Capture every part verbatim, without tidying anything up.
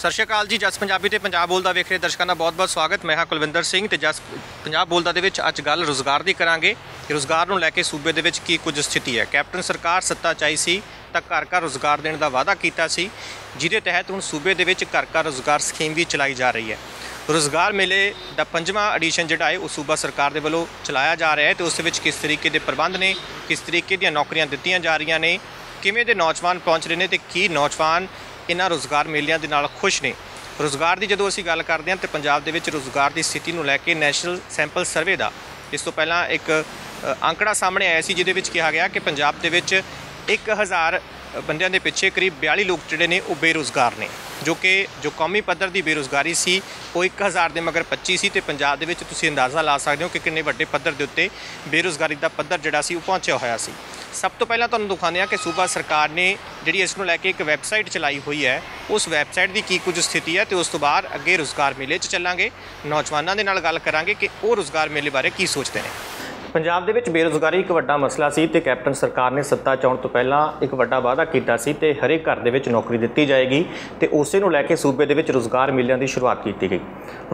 सत श्री अकाल जी। जस पंजाबी ते पंजाब बोलदा वेख रहे दर्शकों का बहुत बहुत स्वागत। मैं हाँ कुलविंदर सिंह ते जस पंजाब बोलदा दे विच अज गल रोज़गार की करांगे। रोज़गार नूं लैके सूबे दे विच की कुछ स्थिति है। कैप्टन सरकार सत्ता चाही सी तां घर घर रोज़गार देने का वादा किया सी, जिहदे तहत हुण सूबे दे विच घर घर रोज़गार स्कीम भी चलाई जा रही है। रोज़गार मेले दा पंजवां एडिशन जिहड़ा है उह सूबा सरकार दे वल्लों चलाया जा रहा है ते उस विच किस तरीके दे प्रबंध ने, किस तरीके दीआं नौकरियां दित्तीआं जा रहीआं ने, किवें दे नौजवान पहुंच रहे हैं ते की नौजवान इन्हां रोज़गार मेलियां दे नाल खुश ने। रोज़गार की जदों असीं गल करदे हां ते पंजाब दे विच रोज़गार की स्थिति नूं लैके नैशनल सैंपल सर्वे का इस तों पहलां एक आंकड़ा सामने आया सी, जिहदे विच कहा गया कि पंजाब दे विच एक हज़ार बंदियां दे पिछे करीब बयाली लोग जिहड़े ने वो बेरोज़गार ने, जो कि जो कौमी पद्धर की बेरोज़गारी सी वो एक हज़ार के मगर पच्ची सी ते पंजाब दे विच तुसीं अंदाज़ा ला सकदे हो कि किन्ने वड्डे पद्धर दे उत्ते बेरोज़गारी दा पद्धर जिहड़ा सी ओह पहुंचिया होया सी। सब तो पहला तुहानूं दिखाने कि सूबा सरकार ने जिहड़ी इस नूं लैके एक वैबसाइट चलाई हुई है, उस वैबसाइट की की कुछ स्थिति है तो उस तो बाद अगे रोज़गार मेले च चलांगे, नौजवानों के नाल गल करांगे कि वो रोज़गार मेले बारे की सोचते हैं। पंजाब दे विच बेरोज़गारी एक वड्डा मसला सी ते कैप्टन सरकार ने सत्ता चाउण तो पहला एक वड्डा वादा कीता सी ते हरेक घर दे विच नौकरी दित्ती जाएगी ते उसे नूं लैके सूबे दे विच रोज़गार मेलियां दी शुरुआत कीती गई।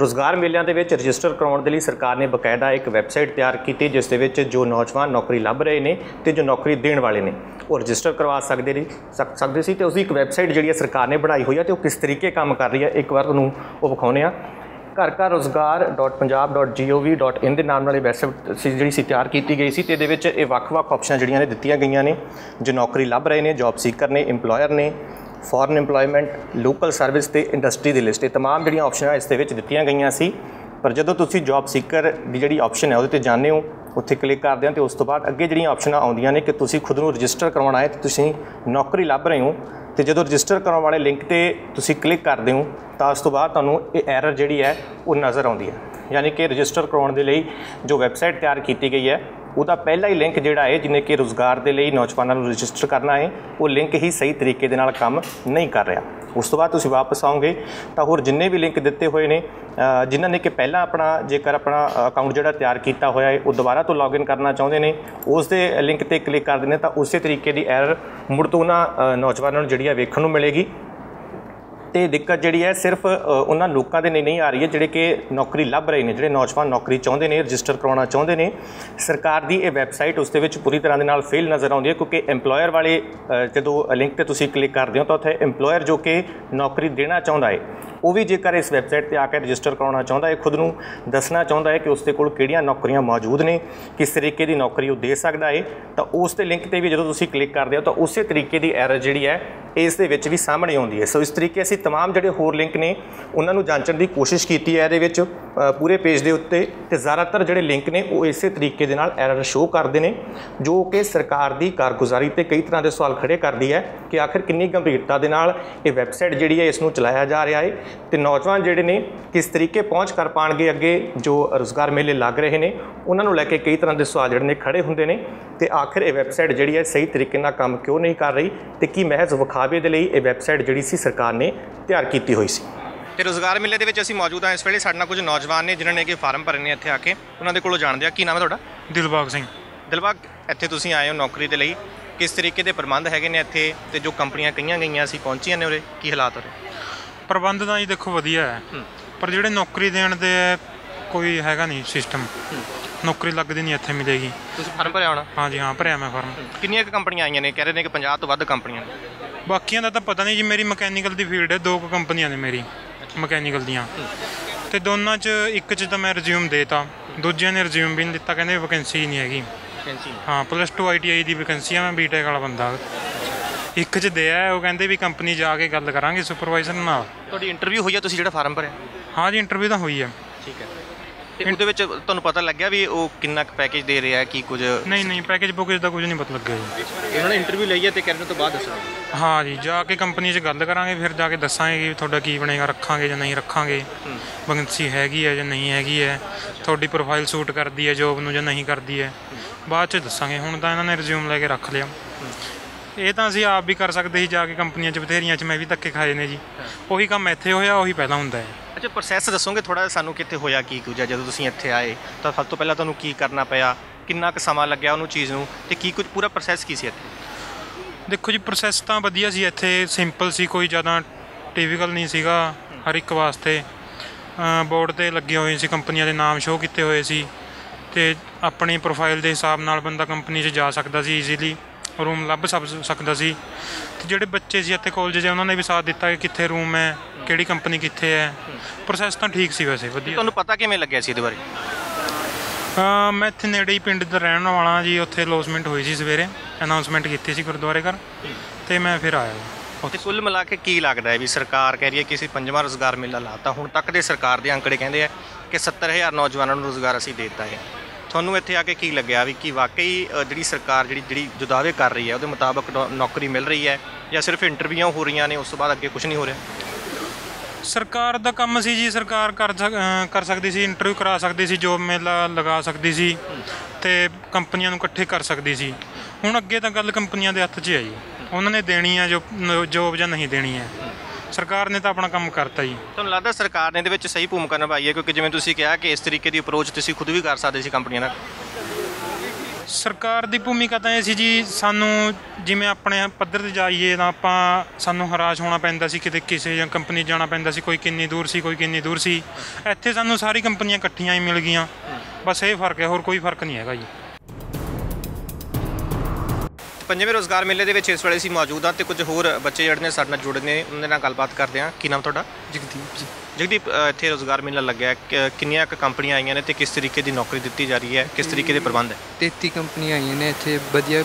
रोज़गार मेलियां दे विच रजिस्टर करवाउण दे लई सरकार ने बकायदा एक वैबसाइट तैयार कीती, जिस दे विच जो नौजवान नौकरी लभ रहे ने ते जो नौकरी देण वाले ने वो रजिस्टर करवा सकदे ने सकदे सी ते उसदी एक वैबसाइट जिहड़ी सरकार ने बनाई हुई है ते वो किस तरीके काम कर रही है एक वार तुहानूं वो विखाउने आ। घर घर रोज़गार dot Punjab dot G O V dot in के नाम वाली वैबसाइट जी तैयार की गई सी, तो ये वक्-वक् ऑप्शन जिहड़ियां ने दित्तियां गईयां ने, जो नौकरी लभ रहे हैं, जॉब सीकर ने, इंपलॉयर ने, फॉरन इंपलॉयमेंट, लोकल सर्विस ते इंडस्ट्री की लिस्ट, ये तमाम जिहड़ियां ऑप्शन इस दे विच दित्तियां गईयां सी। पर जदों तुसीं जॉब सीकर की जिहड़ी ऑप्शन है उहदे ते जांदे हो, उत्थे क्लिक करदे हो तो उस तो बाद अगे जिहड़ियां ऑप्शनां आउंदियां ने कि तुसीं खुद नूं रजिस्टर करवाउणा है ते तुसीं नौकरी लभ रहे हो, तो जो रजिस्टर करवाने वाले लिंक पर तुसीं क्लिक करते हो तो उस तो बाद तुहानूं इह एरर जिहड़ी है वो नज़र आउंदी है। यानी कि रजिस्टर करवाने के लिए जो वैबसाइट तैयार की गई है उसका पहला ही लिंक जिहड़ा है, जिन्हें कि रोज़गार के लिए नौजवानों को रजिस्टर करना है, वो लिंक ही सही तरीके दे नाल काम नहीं कर रहा। उस तो बाद तुसीं वापस आओगे तो होर जिन्ने भी लिंक दिते हुए ने, जिन्हों ने कि पहला अपना जेकर अपना अकाउंट जिहड़ा तैयार किया होया है वो दोबारा तो लॉग इन करना चाहते हैं, उस दे लिंक पर क्लिक करते हैं तो उस तरीके की एरर मुड़ तो उन्होंने नौजवानों को जिहड़ी वेखण नूं मिलेगी। तो दिक्कत जिहड़ी है सिर्फ उन्हां लोकां दे नहीं आ रही है जिहड़े कि नौकरी लभ रहे हैं, जिहड़े नौजवान नौकरी चाहुंदे ने, रजिस्टर करवाना चाहुंदे ने। सरकार दी इह वैबसाइट उस दे विच पूरी तरह दे नाल फेल नज़र आउंदी है, क्योंकि एम्पलॉयर वाले जदों लिंक ते तुसीं क्लिक करदे हो तो उत्थे एम्पलॉयर जो कि नौकरी देना चाहुंदा है वो भी जेकर इस वैबसाइट ते आ के रजिस्टर करवाना चाहुंदा है, खुद नूं दसना चाहुंदा है कि उसदे कोल किहड़ियां नौकरियां मौजूद ने, किस तरीके दी नौकरी वो दे सकदा है, तो उस दे लिंक ते भी जदों तुसीं क्लिक करदे हो तो उस तरीके दी एरर जिहड़ी है इस दे विच भी सामने आउंदी है। सो इस तरीके असीं तमाम जिहड़े होर लिंक ने उन्होंने जांचण की कोशिश की है इहदे विच पूरे पेज के उत्ते, तो ज़्यादातर जिहड़े लिंक ने वो इस तरीके दे नाल एरर शो करते हैं, जो कि सरकार की कारगुजारी पर कई तरह के सवाल खड़े करती है कि आखिर कितनी गंभीरता के नाल ये वैबसाइट जिहड़ी है इसनूं चलाया जा रहा है, तो नौजवान जिहड़े ने किस तरीके पहुँच कर पाएंगे अगे जो रोज़गार मेले लग रहे हैं उन्होंने लैके कई तरह के सवाल जिहड़े ने खड़े होंदे ने ते आखिर ये वैबसाइट जिहड़ी है सही तरीके नाल काम क्यों नहीं कर रही, तो की महज विखावे दे लई ये वैबसाइट जिहड़ी सी सरकार ने तैयार की हुई सी। तो रोज़गार मेले के असीं मौजूद हाँ इस वेले, साडे नाल कुछ नौजवान ने जिन्होंने कि फार्म भरे ने इत्थे आके, उन्हां दे कोलों जाणदे आ। की नाम है तुहाडा? दिलबाग सिंह। दिलबाग, इत्थे तुसीं आए हो नौकरी दे लई, किस तरीके दे प्रबंध हैगे ने इत्थे ते जो कंपनियां कईयां गईयां सी पहुंचियां ने उरे, की हालात उरे? प्रबंध तां जी देखो वधिया है, पर जिहड़े नौकरी देण दे कोई हैगा नहीं सिस्टम, नौकरी लगदी नहीं इत्थे मिलेगी। तुसीं फार्म भरिया होणा? हाँ जी हाँ, भरिया मैं फार्म। किन्नियां कंपनियां आईयां ने? कह रहे ने कि पचास तो वध कंपनियां ने। बाकियां दा तां पता नहीं जी, मेरी मकैनीकल दी फील्ड है, दो कंपनियां ने मेरी मकैनीकल दियां, ते दोनों च एक च तां मैं रिज्यूम देता, दूजिया ने रिज्यूम भी नहीं दिता, कहंदे वैकेंसी ही नहीं हैगी। हाँ, plus two I T I दी वैकेंसी है, मैं बी टैक वाला बंदा, एक च दिया है, वो कहंदे भी कंपनी जा के गल करांगे सुपरवाइजर नाल। तुहाडी इंटरव्यू होई है, तुसीं जिहड़ा फार्म भरिया? हाँ जी, इंटरव्यू तां होई है। ठीक है, ते उहदे विच तुहानूं पता लग्गिया भी वो किन्ना क पैकेज दे रहा है की कुछ? नहीं नहीं, पैकेज पुकेज दा कुछ नहीं पता लग्गिया जी। उन्होंने इंटरव्यू लई है ते कहने तों बाद दस्सो? हाँ जी, जाके कंपनी च गल करांगे, फिर जाके दस्सांगे कि तुहाडा की बनेगा, रखांगे जां नहीं रखांगे, वैकेंसी हैगी है जां नहीं हैगी है, तुहाडी प्रोफाइल सूट करदी है जॉब नूं जां नहीं करदी है, बाद च दस्सांगे। हुण तां इन्हां ने रिज्यूम लै के रख लिया, ਇਹ ਤਾਂ ਅਸੀਂ ਆਪ ਵੀ ਕਰ ਸਕਦੇ ਸੀ, ਜਾ ਕੇ ਕੰਪਨੀਆਂ 'ਚ ਬਥੇਰੀਆਂ 'ਚ ਮੈਂ ਵੀ ਧੱਕੇ ਖਾਏ ਨੇ ਜੀ। ਉਹੀ ਕੰਮ ਇੱਥੇ ਹੋਇਆ, ਉਹੀ ਪਹਿਲਾਂ ਹੁੰਦਾ ਹੈ। ਅੱਛਾ, ਪ੍ਰੋਸੈਸ ਦੱਸੋਗੇ ਥੋੜ੍ਹਾ ਸਾਨੂੰ ਕਿੱਥੇ ਹੋਇਆ ਕੀ ਕੁਝ? ਜਦੋਂ ਤੁਸੀਂ ਇੱਥੇ ਆਏ ਤਾਂ ਸਭ ਤੋਂ ਪਹਿਲਾਂ ਤੁਹਾਨੂੰ ਕੀ ਕਰਨਾ ਪਿਆ, ਕਿੰਨਾ ਕੁ ਸਮਾਂ ਲੱਗਿਆ ਉਹਨੂੰ ਚੀਜ਼ ਨੂੰ, ਅਤੇ ਕੀ ਕੁਝ ਪੂਰਾ ਪ੍ਰੋਸੈਸ ਕੀ ਸੀ ਇੱਥੇ? ਦੇਖੋ ਜੀ, ਪ੍ਰੋਸੈਸ ਤਾਂ ਵਧੀਆ ਸੀ ਇੱਥੇ, ਸਿੰਪਲ ਸੀ, ਕੋਈ ਜ਼ਿਆਦਾ डिफिकल्ट नहीं सीगा हर एक वास्ते। बोर्ड पर लगे हुए सी कंपनियां के नाम शो किए हुए सी ते अपनी प्रोफाइल के हिसाब नाल बंदा कंपनी च जा सकता सी, ईजीली रूम लभ सकता सी। ते जिहड़े बच्चे सी इत्थे कॉलेज दे उन्होंने भी साथ दिता कि कित्थे रूम है, किहड़ी कंपनी कित्थे है। प्रोसैस तो ठीक सी वैसे वधिया। तुहानूं पता किवें लग्गिया सी इहदे बारे? मैं इत्थे नेड़े ही पिंड दा रहण वाला जी, उत्थे अनाउंसमेंट हुई सी सवेरे, अनाउंसमेंट कीती सी गुरद्वारे घर ते मैं फिर आया। ते कुल मिला के की लगदा है भी सरकार कह रही है किसी पंजवां रोज़गार मेला लाता, हुण तक दे सरकार दे आंकड़े कहिंदे आ कि सत्तर हज़ार नौजवानों नूं रोज़गार असीं देता है। थानू इत्थे आके की लग्या भी कि वाकई जिहड़ी सरकार जिहड़ी जिहड़ी जो दावे कर रही है उहदे मुताबक नौकरी मिल रही है या सिर्फ इंटरव्यूआं हो रही ने, उस तो बाद अगे कुछ नहीं हो रहा? सरकार दा काम सी जी, सरकार कर कर सकदी सी, इंटरव्यू करा सकदी सी, जॉब मेला लगा सकदी सी ते कंपनियां नूं इकट्ठे कर सकदी सी। हुण अगे तां गल कंपनियां दे हत्थ 'च है जी, उन्हां ने देनी है जो जॉब जां नहीं देनी है। सरकार ने तो अपना काम करता ही। तुहानूं लगदा सरकार ने इहदे विच सही भूमिका निभाई है? क्योंकि जिवें तुसीं कहा कि इस तरीके की अप्रोच तुसीं खुद भी कर सकदे सी कंपनियां नाल। सरकार की भूमिका तो यह सी जी, सानू जिमें अपने पद्धर ते जाइए ना आपां सानू हराश होना पैंदा सी, किते किसी जां कंपनी जाना पैंदा सी, कोई किन्नी दूर सी कोई किन्नी दूर सी। इत्थे सानू सारी कंपनियां इकट्ठियां ही मिल गईयां, बस ये फर्क है, होर कोई फर्क नहीं हैगा जी। पंजवें रोज़गार मेले के इस वे मौजूद हाँ तो कुछ होर बच्चे जोड़े ने साथ जुड़े ने, उन्होंने गलबात करते हैं। की नाम थोड़ा? जगदीप जी। जगदीप, इतने रोज़गार मेला लगे, किनिया कंपनियां आई हैं तो किस तरीके की नौकरी दी जा रही है, किस तरीके के प्रबंध है? तेती कंपनियां आई ने, इतने वधिया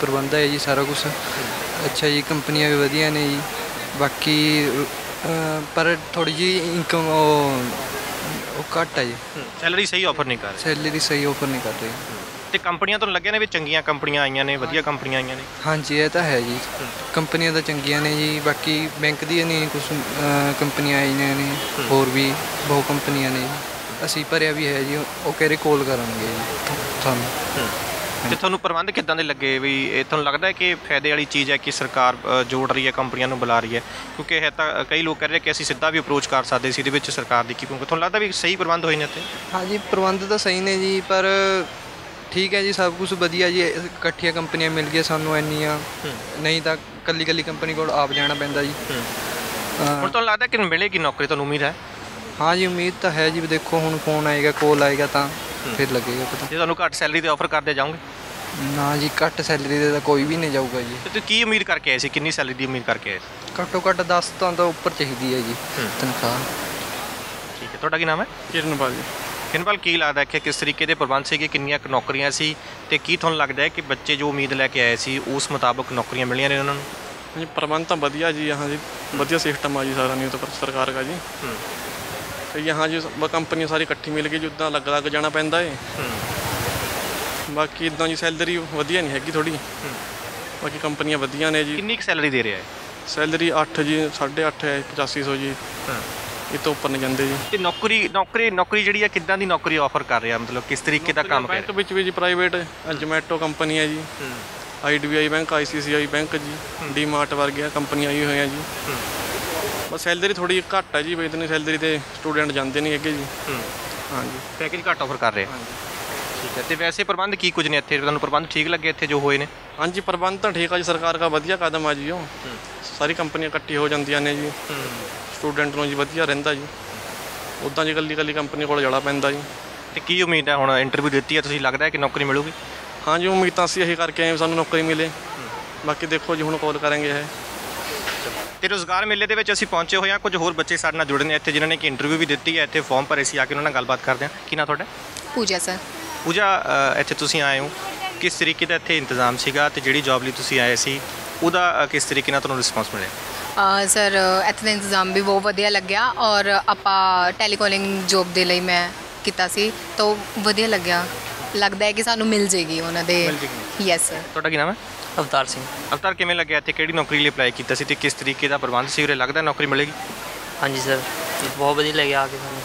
प्रबंध है जी, सारा कुछ अच्छा जी, कंपनियां भी वधिया ने जी। बाकी पर थोड़ी जी इनकम घट है जी, सैलरी सही ऑफर नहीं कर, सैलरी सही ऑफर नहीं कर रही। तो कंपनियां तो लगे ने भी चंगियां कंपनियां आई ने, वधिया कंपनियां आई ने? हाँ जी, ये तो है जी, कंपनियां तो चंगियां ने जी। बाकी बैंक दी ने कुछ कंपनियां आई ने, होर भी बहुत कंपनियां ने, असी भरिया भी है जी, वो कह रहे कॉल करांगे जी। थानू प्रबंध किदां दे लगे भी? थानू लगता है कि फायदे वाली चीज़ है कि सरकार जोड़ रही है, कंपनियां नूं बुला रही है? क्योंकि है तो कई लोग कह रहे कि असीं सीधा भी अप्रोच कर सकते सी, इहदे विच सरकार दी की भूमिका? थानू लगता भी सही प्रबंध होए ने इत्थे? हाँ जी, प्रबंध तो सही ने जी, पर ठीक है जी, सब कुछ वधिया जी, इकट्ठियां कंपनियां मिल गई सानू इन्नियां, नहीं तो कली कली कंपनी को आप जाना पैंदा जी। हुण तुहानू लगदा कि मिलेगी नौकरी, तुहानू उम्मीद है? हाँ जी, उम्मीद तो है जी, देखो हुण फोन आएगा, कॉल आएगा तो फिर लगेगा पता। जे तुहानू घट सैलरी दे ऑफर करदे जाओगे? ना जी, घट सैलरी दे तां कोई भी नहीं जाऊगा जी। ते तुसीं की उम्मीद करके आए सी, कितनी सैलरी दी उम्मीद करके आए? घट्टो घट दस तां तां उपर चाहीदी है जी तनख्वाह। ठीक है, तुहाडा की नाम है? किरणपाल जी। किनपाल, की लगता है कि किस तरीके के प्रबंध से, किनिया नौकरियां सी ते की तुहानू लगता है कि बच्चे जो उम्मीद लैके आए सी उस मुताबक नौकरियां मिलियां ने उन्होंने? प्रबंध तो वधिया जी, हाँ जी, वधिया सिस्टम आ जी सारा, नहीं तो सरकार का जी। तो यहाँ जी कंपनियां सारी इकट्ठी मिल गई, जिदा अलग अलग जाना पैंदा है। बाकी इदा जी सैलरी वधिया नहीं हैगी थोड़ी, बाकी कंपनियां वधिया ने जी। कितनी सैलरी दे रहा है? सैलरी अठ जी, साढ़े अठ है, पचासी सौ जी, ये तो ऊपर नहीं जाते जी। नौकरी नौकरी नौकरी जी कि नौकरी ऑफर कर रहा है, मतलब किस तरीके का काम? बैंक विच भी जी, प्राइवेट जोमैटो कंपनी है जी, I D B I bank, I C C I bank जी, डी मार्ट वर्गिया कंपनियां आई हुई हैं जी। बस सैलरी थोड़ी घट है जी, बी इतनी सैलरी तो स्टूडेंट जाते नहीं है जी। हाँ जी, पैकेज घट ऑफर कर रहे हैं। ठीक है, तो वैसे प्रबंध की कुछ ने इतने, प्रबंध ठीक लगे इतने जो हुए ने? हाँ जी, प्रबंध तो ठीक है जी, सरकार का वधिया कदम आ जी, सारी कंपनियां इकट्ठी हो जाती ने जी, स्टूडेंट नूं जी वधिया रहिंदा जी। उदां जी कल्ली कल्ली कंपनी कोल जाना पैंदा जी। ते की उम्मीद है हुण, इंटरव्यू दित्ती है तुसीं, लगदा है कि नौकरी मिलूगी? हाँ जी, उम्मीद तो असीं यही करके आए सानूं नौकरी मिले, बाकी देखो जी हुण कॉल करेंगे है। तो रोज़गार मेले दे विच असीं पहुंचे होए हां, कुछ होर बच्चे साडे नाल जुड़े ने इत्थे जिन्हां ने कि इंटरव्यू भी दित्ती है इत्थे, फॉर्म भरे सी, आके उन्हां नाल गलबात करदे हां। की नाम तुहाडा? पूजा सर। पूजा, इत्थे तुसीं आए हो, किस तरीके दा इत्थे इंतजाम सीगा ते जिहड़ी जॉब लई तुसीं आए सी उहदा किस तरीके नाल तुहानूं रिस्पॉन्स मिलिया? सर इतना इंतजाम भी बहुत वधिया लग्या, और आपां टैलीकॉलिंग जॉब दे लई मैं कीता सी, तो वधिया लग्या, लगता है कि सानू मिल जाएगी उन्हां दे। Yes sir. तुहाडा की नाम है? अवतार सिंह। अवतार, किवें लग्या इत्थे, किहड़ी नौकरी लई अपलाई कीता सी ते किस तरीके दा प्रबंध सी, उरे लगता है नौकरी मिलेगी? हाँ जी सर, बहुत वधिया लग्या आके सानू।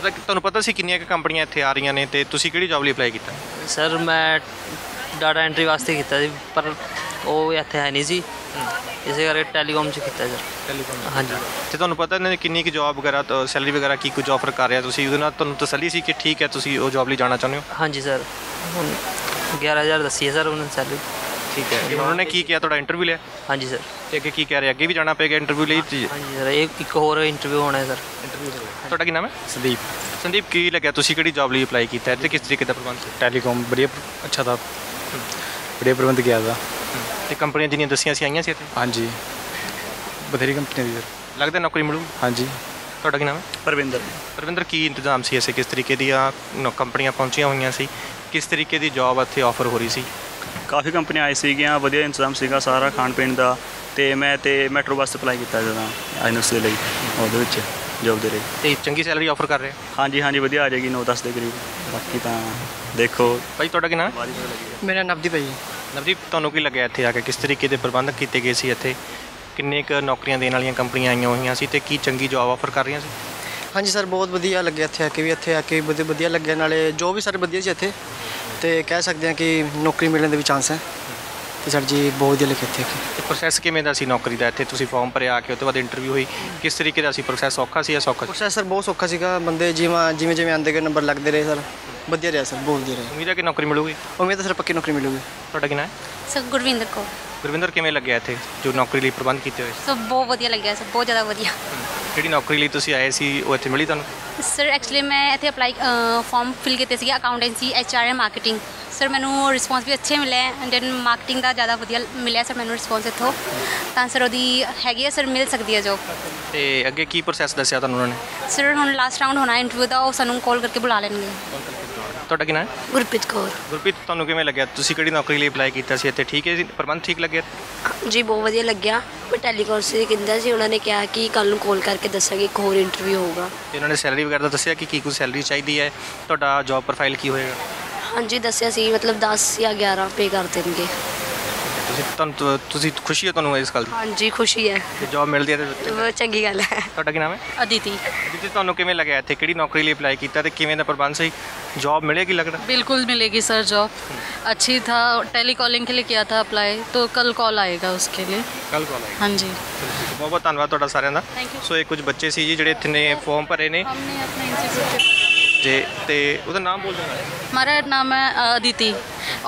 पता तुहानू पता सी कितनी कंपनियां इत्थे आ रही ने ते तुसीं किहड़ी जॉब लई अपलाई कीता? सर मैं डाटा एंट्री वास्ते कीता सी, पर ਉਹ ਇੱਥੇ ਹੈ ਨਹੀਂ ਸੀ, ਇਸ ਕਰਕੇ ਟੈਲੀਕਾਮ 'ਚ ਕੀਤਾ ਸਰ। ਟੈਲੀਕਾਮ, ਹਾਂਜੀ। ਅਤੇ ਤੁਹਾਨੂੰ ਪਤਾ ਇਹਨਾਂ ਨੇ ਕਿੰਨੀ ਕੁ ਜੋਬ ਵਗੈਰਾ, ਸੈਲਰੀ ਵਗੈਰਾ ਕੀ ਕੁਝ ਔਫਰ ਕਰ ਰਿਹਾ ਤੁਸੀਂ, ਉਹਦੇ ਨਾਲ ਤੁਹਾਨੂੰ ਤਸੱਲੀ ਸੀ ਕਿ ਠੀਕ ਹੈ ਤੁਸੀਂ ਉਹ ਜੋਬ ਲਈ ਜਾਣਾ ਚਾਹੁੰਦੇ ਹੋ? ਹਾਂਜੀ ਸਰ, ਗਿਆਰਾਂ ਹਜ਼ਾਰ ਦੱਸੀ ਹੈ ਸਰ ਉਹਨਾਂ ਸੈਲਰੀ। ठीक है। उन्होंने की किया, थोड़ा इंटरव्यू लिया? हाँ जी सर। अगे की कह रहे, अगे भी जाना पेगा इंटरव्यू लिए? हाँ जी सर, एक होर इंटरव्यू होना है सर। इंटरव्यू थोड़ा की नाम है? संदीप। संदीप की लगे तुसी किहड़ी जॉब लिए अप्लाई किया है, किस तरीके का प्रबंध? टैलीकॉम बढ़िया, अच्छा था, बढ़िया प्रबंध किया था। कंपनियां जिन्हें दसियां सी आईयां सी इत्थे? हाँ जी, बथेरी कंपनियां दी सर। लगता नौकरी मिलू? हाँ जी। ਤੁਹਾਡਾ ਕੀ ਨਾਮ ਹੈ? ਪਰਵਿੰਦਰ। ਪਰਵਿੰਦਰ, ਕੀ ਇੰਤਜ਼ਾਮ ਸੀ ਐਸੇ, ਕਿਸ ਤਰੀਕੇ ਦੀਆਂ ਕੰਪਨੀਆਂ ਪਹੁੰਚੀਆਂ ਹੋਈਆਂ ਸੀ, ਕਿਸ ਤਰੀਕੇ ਦੀ ਜੌਬ ਇੱਥੇ ਆਫਰ ਹੋ ਰਹੀ ਸੀ? ਕਾਫੀ ਕੰਪਨੀਆਂ ਆਈ ਸੀਗੀਆਂ, ਵਧੀਆ ਇੰਤਜ਼ਾਮ ਸੀਗਾ ਸਾਰਾ ਖਾਣ ਪੀਣ ਦਾ, ਤੇ ਮੈਂ ਤੇ ਮੈਟਰੋ ਬੱਸ ਅਪਲਾਈ ਕੀਤਾ ਜਦੋਂ ਆਈਨਸ ਦੇ ਲਈ, ਉਹਦੇ ਵਿੱਚ ਜੌਬ ਦੇ ਲਈ। ਤੇ ਚੰਗੀ ਸੈਲਰੀ ਆਫਰ ਕਰ ਰਹੇ? ਹਾਂਜੀ ਹਾਂਜੀ, ਵਧੀਆ ਆ ਜਾਏਗੀ ਨੌ ਦਸ ਦੇ ਕਰੀਬ, ਬਾਕੀ ਤਾਂ ਦੇਖੋ। ਭਾਈ ਤੁਹਾਡਾ ਕੀ ਨਾਮ ਹੈ? ਮੇਰਾ ਨਵਦੀਪ ਹੈ ਜੀ। ਨਵਦੀਪ, ਤੁਹਾਨੂੰ ਕੀ ਲੱਗਿਆ ਇੱਥੇ ਆ ਕੇ, ਕਿਸ ਤਰੀਕੇ ਦੇ ਪ੍ਰਬੰਧ ਕੀਤੇ ਗਏ ਸੀ ਇੱਥੇ, ਕਿੰਨੇ ਕੁ ਨੌਕਰੀਆਂ ਦੇਣ ਵਾਲੀਆਂ ਕੰਪਨੀਆਂ ਆਈਆਂ ਹੋਈਆਂ ਸੀ ਅਤੇ ਕੀ ਚੰਗੀ ਜੌਬ ਆਫਰ ਕਰ ਰਹੀਆਂ ਸੀ? ਹਾਂਜੀ ਸਰ, ਬਹੁਤ ਵਧੀਆ ਲੱਗਿਆ ਇੱਥੇ ਆ ਕੇ ਵੀ, ਇੱਥੇ ਆ ਕੇ ਵੀ ਵਧੀਆ ਲੱਗਿਆ, ਨਾਲੇ ਜੋ ਵੀ ਸਰ ਵਧੀਆ ਸੀ ਇੱਥੇ, ਅਤੇ ਕਹਿ ਸਕਦੇ ਹਾਂ ਕਿ ਨੌਕਰੀ ਮਿਲਣ ਦੇ ਵੀ ਚਾਂਸ ਹੈ। ਅਤੇ ਸਰ ਜੀ ਬਹੁਤ ਵਧੀਆ ਲੱਗਿਆ ਇੱਥੇ ਆ ਕੇ। ਪ੍ਰੋਸੈਸ ਕਿਵੇਂ ਦਾ ਸੀ ਨੌਕਰੀ ਦਾ ਇੱਥੇ? ਤੁਸੀਂ ਫਾਰਮ ਭਰਿਆ ਆ ਕੇ, ਉਹ ਤੋਂ ਬਾਅਦ ਇੰਟਰਵਿਊ ਹੋਈ, ਕਿਸ ਤਰੀਕੇ ਦਾ ਸੀ ਪ੍ਰੋਸੈਸ, ਔਖਾ ਸੀ ਜਾਂ ਸੌਖਾ? ਪ੍ਰੋਸੈਸ ਸਰ ਬਹੁਤ ਸੌਖਾ ਸੀਗਾ, ਬੰਦੇ ਜਿਵੇਂ ਜਿਵੇਂ ਜਿਵੇਂ ਆਉਂਦੇ ਗਏ ਨੰਬਰ ਲੱਗਦੇ ਰਹੇ ਸਰ, ਵਧੀਆ ਰਿਹਾ ਸਰ, ਬਹੁਤ ਵਧੀਆ ਰਿਹਾ। ਉਮੀਦ ਹੈ ਕਿ ਨੌਕਰੀ ਮਿਲੂਗੀ? ਉਮੀਦ ਹੈ ਸਰ, ਪੱਕੀ ਨੌਕਰੀ ਮਿਲੂਗੀ। ਤੁਹਾਡਾ ਕੀ ਨਾਮ ਹੈ? ਸਰ ਗੁਰਵਿੰਦਰ ਕੌਰ। ਗੁਰਵਿੰਦਰ, ਕਿਵੇਂ ਲੱਗਿਆ ਇੱਥੇ जो नौकरी लिए प्रबंध किए हुए? सब बहुत वधिया लगे सर, बहुत ज़्यादा वधिया। जी नौकरी लिए तुसी आए सी, वो इत्थे मिली तुहानू? सर एक्चुअली मैं इत्थे अपलाई फॉर्म फिल कीते सीगे, accountancy H R and marketing. Sir मैनू रिस्पॉन्स भी अच्छे मिले, एंड दैन मार्केटिंग का ज़्यादा वधिया मिले सर मैनू रिस्पॉन्स इत्थों, तां सर उहदी हैगी है सर, मिल सकती है जॉब। ते अगे की प्रोसैस दस्सिया तुहानू उन्होंने? सर हुण लास्ट राउंड होना इंटरव्यू का, वो सानू कॉल करके बुला लेंगे। ਤੁਹਾਡਾ ਕੀ ਨਾਮ ਹੈ? ਗੁਰਪ੍ਰੀਤ ਕੌਰ। ਗੁਰਪ੍ਰੀਤ, ਤੁਹਾਨੂੰ ਕਿਵੇਂ ਲੱਗਿਆ, ਤੁਸੀਂ ਕਿਹੜੀ ਨੌਕਰੀ ਲਈ ਅਪਲਾਈ ਕੀਤਾ ਸੀ ਇੱਥੇ, ਠੀਕ ਹੈ ਜੀ ਪ੍ਰਬੰਧ ਠੀਕ ਲੱਗਿਆ ਜੀ? ਬਹੁਤ ਵਧੀਆ ਲੱਗਿਆ। ਮੈਂ ਟੈਲੀਕਾਲ ਸੀ ਕਹਿੰਦਾ ਸੀ, ਉਹਨਾਂ ਨੇ ਕਿਹਾ ਕਿ ਕੱਲ੍ਹ ਨੂੰ ਕਾਲ ਕਰਕੇ ਦੱਸਾਂਗੇ, ਇੱਕ ਹੋਰ ਇੰਟਰਵਿਊ ਹੋਊਗਾ। ਅਤੇ ਉਹਨਾਂ ਨੇ ਸੈਲਰੀ ਵਗੈਰਾ ਦਾ ਦੱਸਿਆ ਕਿ ਕੀ ਕੁਝ ਸੈਲਰੀ ਚਾਹੀਦੀ ਹੈ, ਤੁਹਾਡਾ ਜੋਬ ਪ੍ਰੋਫਾਈਲ ਕੀ ਹੋਏਗਾ? ਹਾਂਜੀ ਦੱਸਿਆ ਸੀ, ਮਤਲਬ ਦਸ ਜਾਂ ਗਿਆਰਾਂ ਪੇ ਕਰ ਦੇਣਗੇ। ਤੁਸੀਂ ਤੁਹਾਨੂੰ ਤੁਸੀਂ ਖੁਸ਼ੀ ਹੈ ਤੁਹਾਨੂੰ ਇਸ ਗੱਲ ਦੀ? ਹਾਂਜੀ ਖੁਸ਼ੀ ਹੈ, ਜੋਬ ਮਿਲਦੀ ਹੈ ਤਾਂ ਚੰਗੀ ਗੱਲ ਹੈ। ਤੁਹਾਡਾ ਕੀ ਨਾਮ ਹੈ? ਅਦਿਤੀ। ਅਦਿਤੀ, ਤੁਹਾਨੂੰ ਕਿਵੇਂ ਲੱਗਿਆ ਇੱਥੇ, ਕਿਹੜੀ ਨੌਕਰੀ ਲਈ ਅਪਲਾਈ ਕੀਤਾ ਅਤੇ ਕਿਵੇਂ ਦਾ ਪ੍ਰਬੰਧ ਸੀ, जॉब मिलेगी लग रहा है? बिल्कुल मिलेगी सर, जॉब अच्छी था। टेलीकॉलिंग के लिए किया था अप्लाई, तो कल कॉल आएगा उसके लिए। कल कॉल आएगा? हाँ जी। बहुत बहुत धन्यवाद थोड़ा सारे का। सो ये कुछ बच्चे सी जी, जिहड़े इतने फॉर्म भरे ने जे, ते उहदा नाम बोल देना। हमारा नाम है अदिति,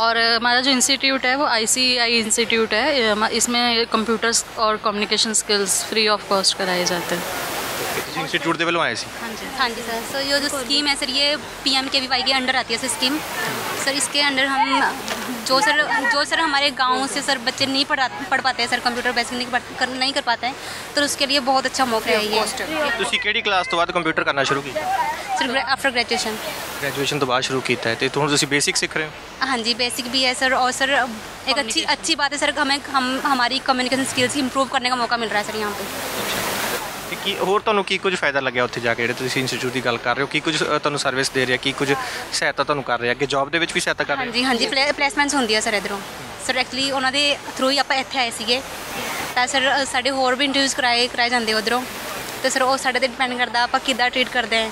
और हमारा जो इंस्टीट्यूट है वो आई सी आई इंस्टीट्यूट है, इसमें कंप्यूटर्स और communication skills free of cost कराए जाते हैं। इंस्टीट्यूट के वालों आए सी? हाँ जी हाँ जी सर। सो ये जो स्कीम है सर, ये पी एम के वी वाई के अंडर आती है सर स्कीम। सर इसके अंडर हम जो सर जो सर हमारे गांव से सर बच्चे नहीं पढ़ा पढ़ पाते हैं सर, कंप्यूटर बेसिक नहीं कर, नहीं कर पाते हैं, तो उसके लिए बहुत अच्छा मौका है ये। तुसीं किहड़ी क्लास तो बाद कंप्यूटर करना शुरू किया? Sir after graduation. ग्रेजुएशन तो बाद शुरू किया है, तो हुण तुसीं बेसिक सीख रहे हो? हाँ जी बेसिक भी है सर, और सर एक अच्छी अच्छी बात है सर, हमें हम हमारी कम्युनिकेशन स्किल्स इंप्रूव करने का मौका मिल रहा है सर यहाँ पर। ਕੀ ਹੋਰ ਤੁਹਾਨੂੰ ਕੀ ਕੁਝ ਫਾਇਦਾ ਲੱਗਿਆ ਉੱਥੇ ਜਾ ਕੇ, ਜਿਹੜੇ ਤੁਸੀਂ ਇੰਸਟੀਚਿਊਟ ਦੀ ਗੱਲ ਕਰ ਰਹੇ ਹੋ, ਕੀ ਕੁਝ ਤੁਹਾਨੂੰ ਸਰਵਿਸ ਦੇ ਰਿਹਾ, ਕੀ ਕੁਝ ਸਹਾਇਤਾ ਤੁਹਾਨੂੰ ਕਰ ਰਿਹਾ, ਕਿ ਜੌਬ ਦੇ ਵਿੱਚ ਵੀ ਸਹਾਇਤਾ ਕਰ ਰਿਹਾ? ਹਾਂਜੀ ਹਾਂਜੀ, ਪਲੇਸਮੈਂਟਸ ਹੁੰਦੀਆਂ ਸਰ ਇੱਧਰੋਂ ਸਰ, ਐਕਚੁਅਲੀ ਉਹਨਾਂ ਦੇ ਥਰੂ ਹੀ ਆਪਾਂ ਇੱਥੇ ਆਏ ਸੀਗੇ, ਤਾਂ ਸਰ ਸਾਡੇ ਹੋਰ ਵੀ ਇੰਟਰਵਿਊਜ਼ ਕਰਾਏ ਕਰਾਏ ਜਾਂਦੇ ਉੱਧਰੋਂ, ਅਤੇ ਸਰ ਉਹ ਸਾਡੇ 'ਤੇ ਡਿਪੈਂਡ ਕਰਦਾ ਆਪਾਂ ਕਿੱਦਾਂ ਟਰੀਟ ਕਰਦੇ ਹਾਂ।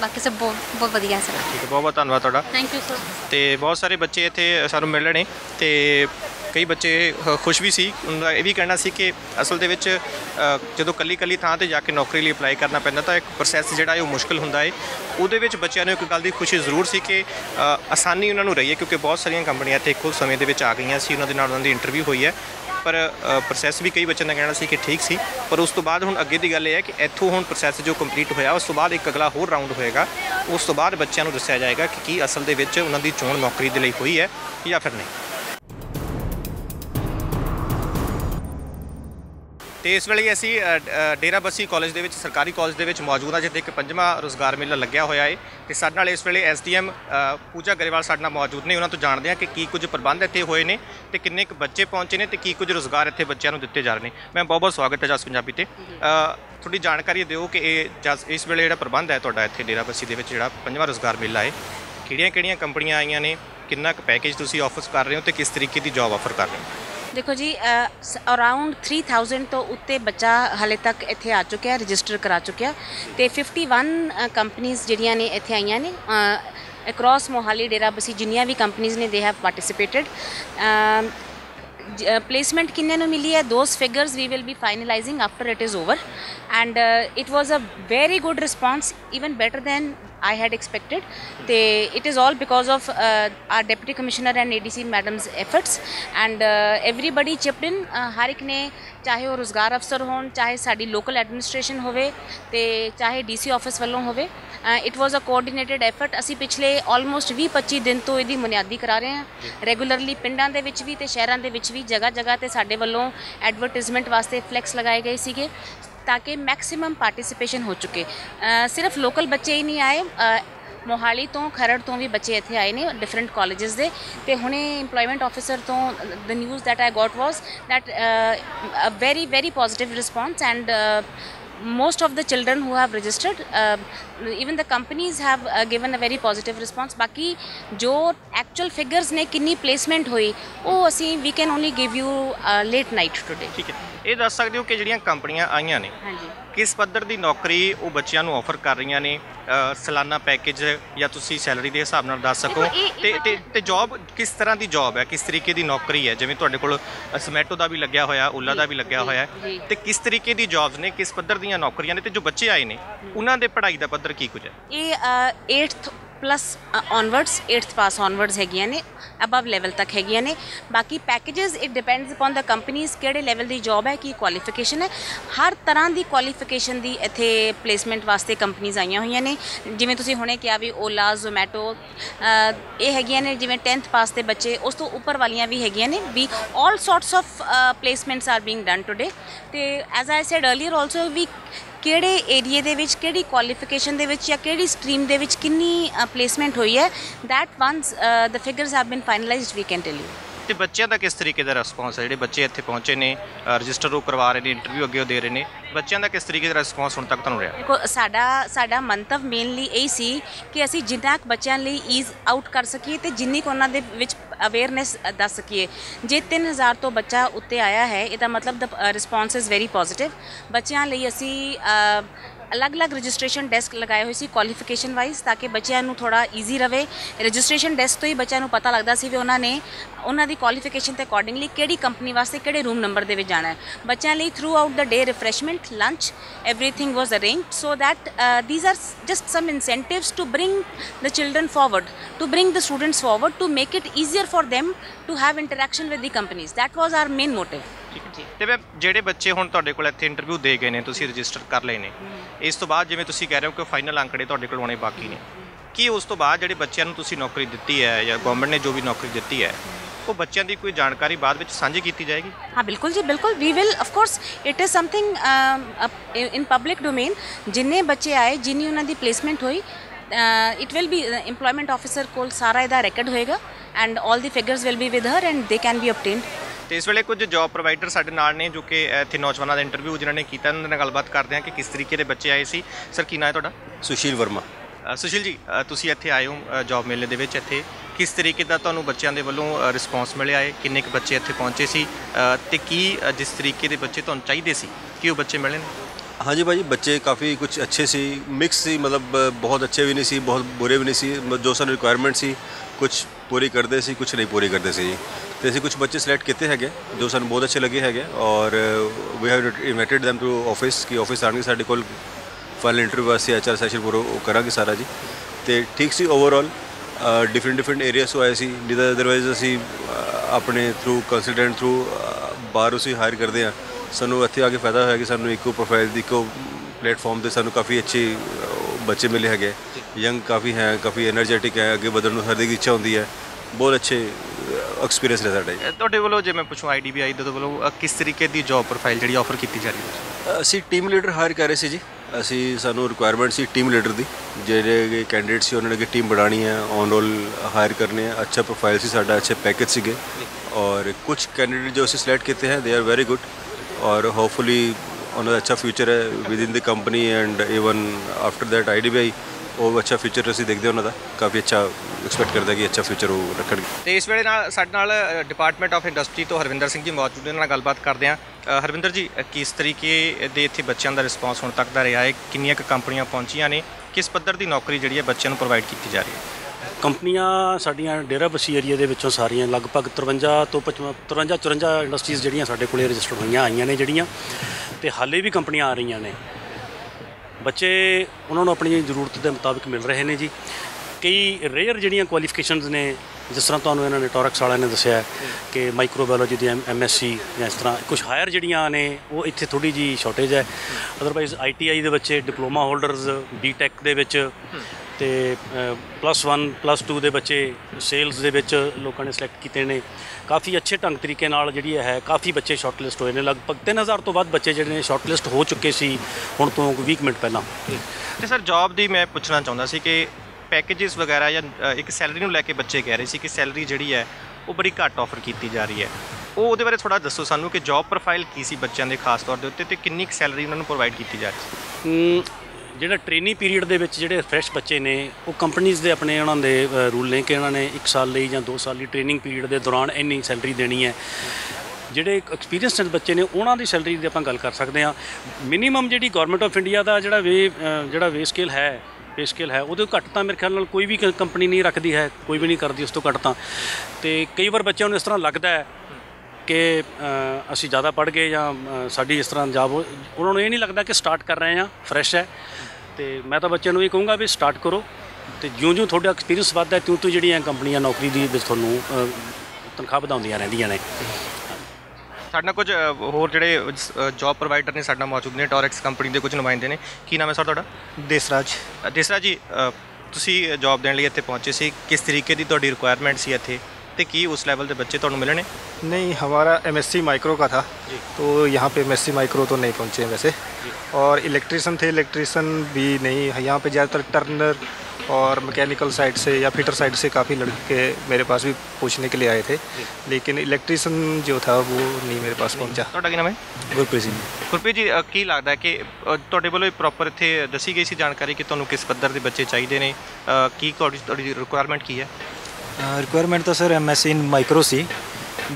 ਬਾਕੀ ਸਭ ਬਹੁਤ ਬਹੁਤ ਵਧੀਆ ਸਰ। ਠੀਕ ਹੈ, ਬਹੁਤ ਬਹੁਤ ਧੰਨਵਾਦ ਤੁਹਾਡਾ। Thank you sir. ਅਤੇ ਬਹੁਤ ਸਾਰੇ ਬੱਚੇ ਇੱਥੇ ਸਾਨੂੰ ਮਿਲਣ ਨੇ, ਅਤੇ ਕਈ ਬੱਚੇ ਖੁਸ਼ ਵੀ ਸੀ, ਉਹਨਾਂ ਦਾ ਇਹ ਵੀ ਕਹਿਣਾ ਸੀ ਕਿ ਅਸਲ ਦੇ ਵਿੱਚ ਜਦੋਂ ਕੱਲੀ ਕੱਲੀ ਥਾਂ 'ਤੇ ਜਾ ਕੇ ਨੌਕਰੀ ਲਈ ਅਪਲਾਈ ਕਰਨਾ ਪੈਂਦਾ ਤਾਂ ਇੱਕ ਪ੍ਰੋਸੈਸ ਜਿਹੜਾ ਹੈ ਉਹ ਮੁਸ਼ਕਿਲ ਹੁੰਦਾ ਹੈ। ਉਹਦੇ ਵਿੱਚ ਬੱਚਿਆਂ ਨੂੰ ਇੱਕ ਗੱਲ ਦੀ ਖੁਸ਼ੀ ਜ਼ਰੂਰ ਸੀ ਕਿ ਆਸਾਨੀ ਉਹਨਾਂ ਨੂੰ ਰਹੀ ਹੈ, ਕਿਉਂਕਿ ਬਹੁਤ ਸਾਰੀਆਂ ਕੰਪਨੀਆਂ ਇੱਥੇ ਇੱਕੋ ਸਮੇਂ ਦੇ ਵਿੱਚ ਆ ਗਈਆਂ ਸੀ, ਉਹਨਾਂ ਦੇ ਨਾਲ ਉਹਨਾਂ ਦੀ ਇੰਟਰਵਿਊ ਹੋਈ ਹੈ, ਪਰ ਪ੍ਰੋਸੈਸ ਵੀ ਕਈ ਬੱਚਿਆਂ ਦਾ ਕਹਿਣਾ ਸੀ ਕਿ ਠੀਕ ਸੀ। ਪਰ ਉਸ ਤੋਂ ਬਾਅਦ ਹੁਣ ਅੱਗੇ ਦੀ ਗੱਲ ਇਹ ਹੈ ਕਿ ਇੱਥੋਂ ਹੁਣ ਪ੍ਰੋਸੈਸ ਜੋ ਕੰਪਲੀਟ ਹੋਇਆ, ਉਸ ਤੋਂ ਬਾਅਦ ਇੱਕ ਅਗਲਾ ਹੋਰ ਰਾਊਂਡ ਹੋਏਗਾ, ਉਸ ਤੋਂ ਬਾਅਦ ਬੱਚਿਆਂ ਨੂੰ ਦੱਸਿਆ ਜਾਏਗਾ ਕਿ ਕੀ ਅਸਲ ਦੇ ਵਿੱਚ ਉਹਨਾਂ ਦੀ ਚੋਣ ਨੌਕਰੀ ਦੇ ਲਈ ਹੋਈ ਹੈ ਜਾਂ ਫਿਰ ਨਹੀਂ। ਤੇ ਇਸ ਵੇਲੇ ਅਸੀਂ ਡੇਰਾ ਬੱਸੀ ਕਾਲਜ ਦੇ ਵਿੱਚ, ਸਰਕਾਰੀ ਕਾਲਜ ਦੇ ਵਿੱਚ ਮੌਜੂਦ ਹਾਂ, ਜਿੱਥੇ ਇੱਕ ਪੰਜਵਾਂ ਰੁਜ਼ਗਾਰ ਮੇਲਾ ਲੱਗਿਆ ਹੋਇਆ ਹੈ, ਤੇ ਸਾਡੇ ਨਾਲ ਇਸ ਵੇਲੇ ਐਸਡੀਐਮ ਪੂਜਾ ਗਰੇਵਾਲ ਸਾਡੇ ਨਾਲ ਮੌਜੂਦ ਨੇ। ਉਹਨਾਂ ਤੋਂ ਜਾਣਦੇ ਹਾਂ ਕਿ ਕੀ ਕੁਝ ਪ੍ਰਬੰਧ ਇੱਥੇ ਹੋਏ ਨੇ, ਤੇ ਕਿੰਨੇ ਕੁ ਬੱਚੇ ਪਹੁੰਚੇ ਨੇ, ਤੇ ਕੀ ਕੁਝ ਰੁਜ਼ਗਾਰ ਇੱਥੇ ਬੱਚਿਆਂ ਨੂੰ ਦਿੱਤੇ ਜਾ ਰਹੇ ਨੇ। ਮੈਂ ਬਹੁਤ ਬਹੁਤ ਸਵਾਗਤ ਹੈ ਜਸ ਪੰਜਾਬੀ ਤੇ। ਥੋੜ੍ਹੀ ਜਾਣਕਾਰੀ ਦਿਓ ਕਿ ਇਹ ਜਸ ਇਸ ਵੇਲੇ ਜਿਹੜਾ ਪ੍ਰਬੰਧ ਹੈ ਤੁਹਾਡਾ ਇੱਥੇ ਡੇਰਾ ਬੱਸੀ ਦੇ ਵਿੱਚ, ਜਿਹੜਾ ਪੰਜਵਾਂ ਰੁਜ਼ਗਾਰ ਮੇਲਾ ਹੈ, ਕਿਹੜੀਆਂ ਕਿਹੜੀਆਂ ਕੰਪਨੀਆਂ ਆਈਆਂ ਨੇ, ਕਿੰਨਾ ਕੁ ਪੈਕੇਜ ਤੁਸੀਂ ਆਫਰ ਕਰ ਰਹੇ ਹੋ, ਤੇ ਕਿਸ ਤਰੀਕੇ ਦੀ ਜੌਬ ਆਫਰ ਕਰ ਰਹੇ ਹੋ? देखो जी, अराउंड थ्री थाउजेंड तो उत्ते बच्चा हाले तक इत्थे आ चुका है, रजिस्टर करा चुका, तो फिफ्टी वन कंपनीज़ जिहड़ियां ने इत्थे आईयां ने अक्रॉस मोहाली डेरा बसी, जिन्नियां भी कंपनीज़ ने दे हैव पार्टिसिपेटेड। placement किन्ने नो मिली है, those figures we will be finalizing after it is over, and uh, it was a very good response, even better than I had expected. They, it is all because of uh, our Deputy Commissioner and A D C Madam's efforts, and uh, everybody chipped in. Uh, हर एक ने, चाहे वो रोजगार अफसर हों, चाहे sari local administration होवे ते चाहे डीसी ऑफिस वालों होवे, it was a coordinated effort. असी पिछले ऑलमोस्ट भी पच्ची दिन तो इसकी बुनियादी करा रहे हैं, रेगुलरली पिंडां दे विच वी ते शहरां दे विच वी जगह जगह ते साडे वल्लों एडवरटाइजमेंट वास्ते फ्लैक्स लगाए गए सीगे ताकि मैक्सिमम पार्टिसिपेशन हो चुके. uh, सिर्फ लोकल बच्चे ही नहीं आए, uh, मोहाली तो खरड़ तो भी बच्चे इतने आए ने डिफरेंट कॉलेजेस दे. ते हुणे इंप्लॉयमेंट ऑफिसर तो the news that I got was that a very very positive response, and most of the children who have registered, uh, even the companies have uh, given a very positive response. बाकी जो actual figures ने कितनी placement हुई वो असी we can only give you uh, late night today. ठीक है, ये दस सकते हो कि जिहड़ियां कंपनियां आईयां ने किस पद्धर दी नौकरी वो बच्चियां नू ऑफर कर रही ने, सालाना पैकेज या तुसी सैलरी दे हिसाब नाल दस सको ते ते ते जॉब किस तरह दी जॉब है, किस तरीके दी नौकरी है, जिवें तुहाडे कोल Zomato दा भी लग्या होया, ओला दा भी लग्या होया, ते किस तरीके दी जॉब्स ने, किस पद्धर दी नौकरियां ने, ते जो बच्चे आए ने उन्हां दे पढ़ाई दा पद्धर की कुछ है. ये eighth plus onwards, eighth pass onwards हैगियां ने, अबव लेवल तक हैगियां ने. बाकी packages it depends upon the companies किहड़े लेवल दी जॉब है, की क्वालिफिकेशन है, हर तरह दी क्वालिफिकेशन दी इत्थे प्लेसमेंट वास्ते कंपनीज आईयां होईयां ने. जिवें तुसीं हुणे किहा वी ओला Zomato ये हैगियां ने, जिवें टेंथ पास दे बच्चे उस तो उपर वालियां भी हैगियां ने. We all sorts of placements are being done today. ते as I said earlier also we ਕਿਹੜੇ ਏਰੀਏ ਦੇ ਵਿੱਚ ਕਿਹੜੀ ਕੁਆਲੀਫਿਕੇਸ਼ਨ ਦੇ ਵਿੱਚ ਜਾਂ ਕਿਹੜੀ ਸਟਰੀਮ ਦੇ ਵਿੱਚ ਕਿੰਨੀ ਪਲੇਸਮੈਂਟ ਹੋਈ ਹੈ, that once the figures have been finalised we can tell you. ਤੇ ਬੱਚਿਆਂ ਦਾ ਕਿਸ ਤਰੀਕੇ ਦਾ ਰਿਸਪੌਂਸ ਹੈ, ਜਿਹੜੇ ਬੱਚੇ ਇੱਥੇ ਪਹੁੰਚੇ ਨੇ, ਰਜਿਸਟਰ ਉਹ ਕਰਵਾ ਰਹੇ ਨੇ, ਇੰਟਰਵਿਊ ਅੱਗੇ ਉਹ ਦੇ ਰਹੇ ਨੇ, ਬੱਚਿਆਂ ਦਾ ਕਿਸ ਤਰੀਕੇ ਦਾ ਰਿਸਪੌਂਸ ਹੁਣ ਤੱਕ ਤੁਹਾਨੂੰ ਰਿਹਾ? ਦੇਖੋ, ਸਾਡਾ ਸਾਡਾ ਮੰਤਵ ਮੇਨਲੀ ਇਹੀ ਸੀ ਕਿ ਅਸੀਂ ਜਿੰਨਾ ਕੁ ਬੱਚਿਆਂ ਲਈ ਈਜ਼ ਆਊਟ ਕਰ ਸਕੀਏ ਤੇ ਜਿੰਨੀ ਕੁ ਉਹਨਾਂ ਦੇ ਵਿੱਚ ਅਵੇਅਰਨੈਸ ਦੱਸ ਸਕੀਏ. ਜੇ तीन हज़ार तो बच्चा उत्ते आया है, ਇਹਦਾ मतलब the response is very positive. ਬੱਚਿਆਂ ਲਈ ਅਸੀਂ अलग अलग रजिस्ट्रेशन डेस्क लगाए हुए सी क्वालिफिकेशन वाइज, ताकि बच्चों को थोड़ा ईजी रहे. रजिस्ट्रेशन डेस्क तो ही बच्चों को पता लगता सी भी उन्होंने उन्होंने क्वालिफिकेशन के अकॉर्डिंगली किहड़ी कंपनी वास्ते किहड़े रूम नंबर दे विच जाना है. बच्चों लिए throughout the day refreshment, lunch, everything was arrange, so that these are just some incentives to bring the children forward, to bring the students forward, to make it easier for them to have interaction with the companies. That was our main motive. ਤੇ ਮੈਂ ਜਿਹੜੇ ਬੱਚੇ ਹੁਣ ਤੁਹਾਡੇ ਕੋਲ ਇੱਥੇ interview ਦੇ ਗਏ ਨੇ, ਤੁਸੀਂ ਰਜਿਸਟਰ ਕਰ ਲਏ ਨੇ, ਇਸ ਤੋਂ ਬਾਅਦ ਜਿਵੇਂ ਤੁਸੀਂ ਕਹਿ ਰਹੇ ਹੋ ਕਿ ਫਾਈਨਲ ਅੰਕੜੇ ਤੁਹਾਡੇ ਕੋਲ ਆਉਣੇ ਬਾਕੀ ਨੇ, ਕੀ ਉਸ ਤੋਂ ਬਾਅਦ ਜਿਹੜੇ ਬੱਚਿਆਂ ਨੂੰ ਤੁਸੀਂ ਨੌਕਰੀ ਦਿੱਤੀ ਹੈ ਜਾਂ ਗਵਰਨਮੈਂਟ ਨੇ ਜੋ ਵੀ ਨੌਕਰੀ ਦਿੱਤੀ ਹੈ वो बच्चों की कोई जानकारी बाद में साझी की जाएगी? हाँ बिल्कुल जी, बिल्कुल. We will of course it is something in public domain. जिन्ने बच्चे आए, जिन्नी उन्होंने प्लेसमेंट हुई, it will be employment officer को सारा इहदा रिकॉर्ड होएगा, and all the figures will be with her and they can be obtained. तो इस वे कुछ जॉब प्रोवाइडर साढ़े नाल ने जो कि इतने नौजवानों का इंटरव्यू जिन्होंने किया, उन्होंने गलबात करते हैं कि किस तरीके के बच्चे आए सी. सर की नाम है तुहाडा? सुशील वर्मा. सुशील जी, तुसीं इत्थे आए हो जॉब मेले दे विच, इत्थे किस तरीके का तुहानूं बच्चों के वल्लों रिस्पॉन्स मिले आए, किन्ने क बच्चे इत्थे पहुँचे सी ते की जिस तरीके के बच्चे तुहानूं चाहिए सी कि वो बच्चे मिले? हाँ जी भाजी, बच्चे काफ़ी कुछ अच्छे सी, मिक्स सी, मतलब बहुत अच्छे भी नहीं सी, बहुत बुरे भी नहीं सी. जो सन रिक्वायरमेंट सी कुछ पूरी करते सी, कुछ नहीं पूरी करते सी. तो ऐसे कुछ बच्चे सिलेक्ट किए है, जो सन बहुत अच्छे लगे है, और we have invited them to office कि ऑफिस आने साढ़े कोल फाइनल इंटरव्यू वास्ते एच आर सैशन पूरा करांगे सारा जी. तो ठीक सी ओवरऑल, डिफरेंट डिफरेंट एरियाज़ तो आए सी, जिदा अदरवाइज असी अपने थ्रू कंसलटेंट थ्रू बाहरों से हायर करते हैं. ਸਾਨੂੰ ਇੱਥੇ ਆ ਕੇ ਫਾਇਦਾ ਹੋਇਆ ਕਿ ਸਾਨੂੰ ਇੱਕੋ ਪ੍ਰੋਫਾਈਲ ਦੀ ਇੱਕੋ ਪਲੇਟਫਾਰਮ 'ਤੇ ਸਾਨੂੰ ਕਾਫੀ ਅੱਛੇ ਬੱਚੇ ਮਿਲੇ ਹੈਗੇ, ਯੰਗ ਕਾਫੀ ਹੈ, ਕਾਫੀ ਐਨਰਜੈਟਿਕ ਹੈ, ਅੱਗੇ ਵਧਣ ਨੂੰ ਹਰ ਦੀ ਇੱਛਾ ਹੁੰਦੀ ਹੈ. ਬਹੁਤ ਅੱਛੇ ਐਕਸਪੀਰੀਅੰਸ ਰਿਹਾ ਸਾਡਾ. ਤੁਹਾਡੇ ਵੱਲੋਂ ਜੇ ਮੈਂ ਪੁੱਛਾਂ ਆਈ ਡੀ ਬੀ ਆਈ ਦੇ ਵੱਲੋਂ ਕਿਸ ਤਰੀਕੇ ਦੀ ਜੌਬ ਪ੍ਰੋਫਾਈਲ ਜਿਹੜੀ ਆਫਰ ਕੀਤੀ ਜਾ ਰਹੀ ਹੈ? ਅਸੀਂ ਟੀਮ ਲੀਡਰ ਹਾਇਰ ਕਰ ਰਹੇ ਸੀ ਜੀ. ਅਸੀਂ ਸਾਨੂੰ ਰਿਕੁਆਇਰਮੈਂਟ ਸੀ ਟੀਮ ਲੀਡਰ ਦੀ, ਜਿਹੜੇ ਕੈਂਡੀਡੇਟ ਸੀ ਉਹਨਾਂ ਨੇ ਕਿ ਟੀਮ ਬਣਾਉਣੀ ਹੈ, ਔਨ ਰੋਲ ਹਾਇਰ ਕਰਨੇ ਹੈ. ਅੱਛਾ ਪ੍ਰੋਫਾਈਲ ਸੀ ਸਾਡਾ, ਅੱਛੇ ਪੈਕੇਜ ਸੀਗੇ, ਔਰ ਕੁਝ ਕੈਂਡੀਡੇਟ ਜੋ ਅਸੀਂ ਸਿਲੈਕਟ ਕੀਤੇ ਹੈ ਦੇ ਆਰ ਵੈਰੀ ਗੁੱਡ, और होपफुली उन्होंने अच्छा फ्यूचर है with in the company and even after that I D B I. और अच्छा फ्यूचर असी देखते उन्होंने काफ़ी अच्छा एक्सपैक्ट करता कि अच्छा फ्यूचर वो रखन. तो इस वे साडे डिपार्टमेंट ऑफ इंडस्ट्री तो हरविंदर सिंह जी मौजूद ने, गलबात करते हैं. हरविंदर जी, किस तरीके के इतने बच्चों का रिस्पॉन्स हुण तक का रहा है, कितनी कंपनियां पहुँचिया ने, किस पद्धर की नौकरी जी बच्चों को प्रोवाइड की जा रही है? कंपनियां साड़ियां डेरा बसी एरिया के विचों सारियां लगभग तिरवंजा तो पचव तिरवंजा चुरंजा इंडस्ट्रीज़ जिहड़ियां साडे कोले रजिस्टर्ड होईयां आईयां ने जिहड़ियां ते हाले भी कंपनियां आ रही ने। बच्चे उन्होंने अपनी जरूरत के मुताबिक मिल रहे हैं जी। कई रेयर जिहड़ियां क्वालिफिकेशनस ने जिस तरह तुहानूं इन्हां ने टॉरक्स वाले ने दस्सिया कि माइक्रोबायोलॉजी दी एम एस सी या इस तरह कुछ हायर जिहड़ियां ने वो इत्थे थोड़ी जी शॉर्टेज है। अदरवाइज आई टी आई दे बच्चे डिप्लोमा होल्डरस बी टैक दे विच ते प्लस वन प्लस टू दे बच्चे सेल्स दे विच लोकां ने सिलेक्ट कीते ने। काफ़ी अच्छे ढंग तरीके नाल जिहड़ी है काफ़ी बच्चे शॉर्टलिस्ट होए ने। लगभग तीन हज़ार तो वध बच्चे जिहड़े ने शॉर्टलिस्ट हो चुके सी हुण तो बीस मिनट पहलां। ते सर जॉब दी मैं पुछना चाहुंदा सी कि पैकेजेस वगैरह या एक सैलरी नूं लैके बच्चे कह रहे सी कि सैलरी जिहड़ी है वो बड़ी घट ऑफर की जा रही है, वो उहदे बारे थोड़ा दस्सो सानूं कि जॉब प्रोफाइल की सी बच्चों के खास तौर उत्ते ते किन्नी क सैलरी उन्हां नूं प्रोवाइड की जा रही है। ਜਿਹੜਾ ट्रेनिंग पीरियड ਦੇ ਵਿੱਚ ਜਿਹੜੇ फ्रैश ਬੱਚੇ ਨੇ ਉਹ ਕੰਪਨੀਆਂ ਦੇ अपने ਉਹਨਾਂ ਦੇ ਰੂਲ ਨੇ ਕਿ ਉਹਨਾਂ ਨੇ ਇੱਕ ਸਾਲ ਲਈ ਜਾਂ ਦੋ ਸਾਲ ਲਈ ट्रेनिंग पीरियड ਦੇ ਦੌਰਾਨ ਇੰਨੀ ਸੈਲਰੀ ਦੇਣੀ ਹੈ। ਜਿਹੜੇ ਐਕਸਪੀਰੀਅੰਸਡ ਬੱਚੇ ਨੇ ਉਹਨਾਂ ਦੀ ਸੈਲਰੀ ਦੀ ਆਪਾਂ ਗੱਲ ਕਰ ਸਕਦੇ ਹਾਂ। ਮਿਨੀਮਮ ਜਿਹੜੀ ਗਵਰਨਮੈਂਟ ਆਫ ਇੰਡੀਆ ਦਾ ਜਿਹੜਾ ਵੇ ਜਿਹੜਾ ਵੇ ਸਕੇਲ ਹੈ पे स्केल है वो घट तो मेरे ख्याल कोई भी कंपनी नहीं रखती है, कोई भी नहीं करती उस तो घट। तो कई बार बच्चों को इस तरह लगता है कि असी ज़्यादा पढ़ गए या साड़ी इस तरह जॉब, उन्होंने ये नहीं लगता कि स्टार्ट कर रहे हैं फ्रैश है। तो मैं तो बच्चों को ये कहूँगा भी स्टार्ट करो तो ज्यों ज्यों थोड़ा एक्सपीरियंस वधदा त्यों त्यों जिहड़ियां कंपनियां नौकरी दी तुहानूं तनख्वाह वधाउंदियां रहिंदियां ने। साढ़े कुछ होर जिहड़े जॉब प्रोवाइडर ने साढ़े मौजूद ने टॉरक्स कंपनी के कुछ नुमाइंदे ने। की नाम है सर तुहाडा? देसराज। देसराज जी तुसीं जॉब देने इत्थे पहुंचे सी, किस तरीके की तुहाडी रिक्वायरमेंट सी इत्थे ते की उस लेवल के बच्चे तुहानूं मिलने? नहीं, हमारा एम एस सी माइक्रो का था जी। तो यहाँ पे एम एस सी माइक्रो तो नहीं पहुँचे वैसे, और इलेक्ट्रीसन थे, इलेक्ट्रीसन भी नहीं। यहाँ पे ज़्यादातर टर्नर और मैकेनिकल साइड से या फिटर साइड से काफ़ी लड़के मेरे पास भी पूछने के लिए आए थे, लेकिन इलेक्ट्रीसन जो था वो नहीं मेरे पास पहुँचा। तो नाम है गुरप्रीत जी। गुरप्रीत जी की लगता है कि तुहाडे वालों प्रॉपर इत्थे दसी गई सी जानकारी कि तुहानूं किस पद्धर दे बच्चे चाहिए ने, की तुहाडी रिक्वायरमेंट की है? रिक्वायरमेंट तो sir M S in micro सी,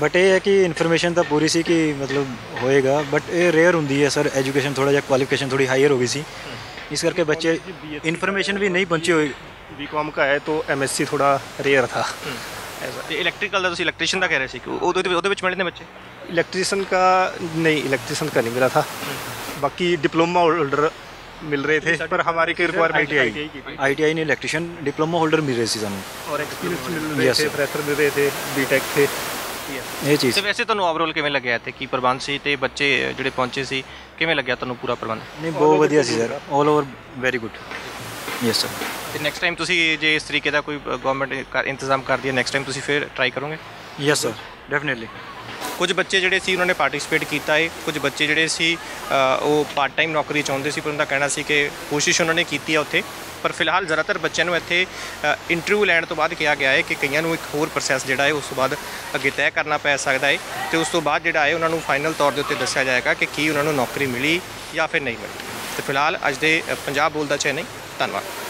बट ये है कि इन्फॉर्मेशन तो पूरी सी कि मतलब होएगा, बट ये रेयर होंगी है सर। एजुकेशन थोड़ा जहा क्वालिफिकेशन थोड़ी हायर हो गई सी, इस करके बच्चे इन्फॉर्मेशन भी नहीं पहुँची हुई। बी कॉम का है तो एम एस सी थोड़ा रेयर था। इलेक्ट्रिकल का तो इलेक्ट्रीशियन का कह रहे थे मिले ने बच्चे? इलेक्ट्रीशियन का नहीं, इलेक्ट्रीशियन का नहीं मिला था। बाकी डिप्लोमा होल्डर मिल रहे थे, पर हमारी की requirement I T I I T I ने इलेक्ट्रीशियन डिप्लोमा होल्डर मिल रहे थे सानूं, और एक्सपीरियंस मिल रहे थे, प्रेफर मिल रहे थे, बीटेक थे ये चीज़। वैसे तुहानूं ओवरऑल किवें लग्या ते की प्रबंध सी ते बच्चे जिहड़े पहुंचे सी किवें लग्या तुहानूं पूरा प्रबंध? नहीं, बहुत वधिया सी sir, all over very good. Yes sir. ते नैक्सट टाइम तुसीं जे इस तरीके दा कोई गवर्नमेंट इंतजाम करदी है नैक्सट टाइम तुसीं फिर ट्राई करोगे? Yes sir, definitely. कुछ बच्चे जिहड़े सी उन्होंने पार्टिसिपेट किया है, कुछ बच्चे जिहड़े सी वो पार्ट टाइम नौकरी चाहते सी, पर उनका कहना सी कि कोशिश उन्होंने की उत्थे, पर फिलहाल ज़्यादातर बच्चों को इत्थे इंटरव्यू लैण तो बाद कहा गया है कि कईयां नूं एक होर प्रोसैस जिहड़ा है उस तो बाद अगे तय करना पै सकदा है, तो उस तो बाद जिहड़ा है उन्हां नूं फाइनल तौर दे उत्ते दस्सिया जाएगा कि की उन्हां नूं नौकरी मिली या फिर नहीं मिली। तो फिलहाल अज दे पंजाब बोलदा चैनल, धन्नवाद।